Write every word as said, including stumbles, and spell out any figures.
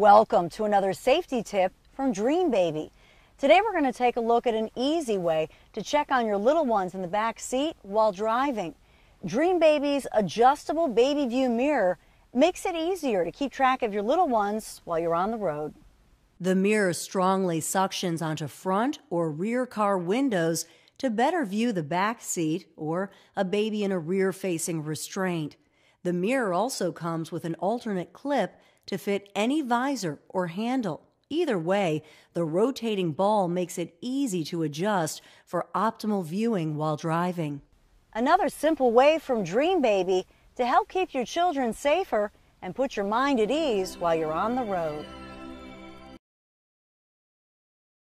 Welcome to another safety tip from Dreambaby. Today we're going to take a look at an easy way to check on your little ones in the back seat while driving. Dreambaby's adjustable baby view mirror makes it easier to keep track of your little ones while you're on the road. The mirror strongly suctions onto front or rear car windows to better view the back seat or a baby in a rear-facing restraint. The mirror also comes with an alternate clip to fit any visor or handle. Either way, the rotating ball makes it easy to adjust for optimal viewing while driving. Another simple way from Dreambaby to help keep your children safer and put your mind at ease while you're on the road.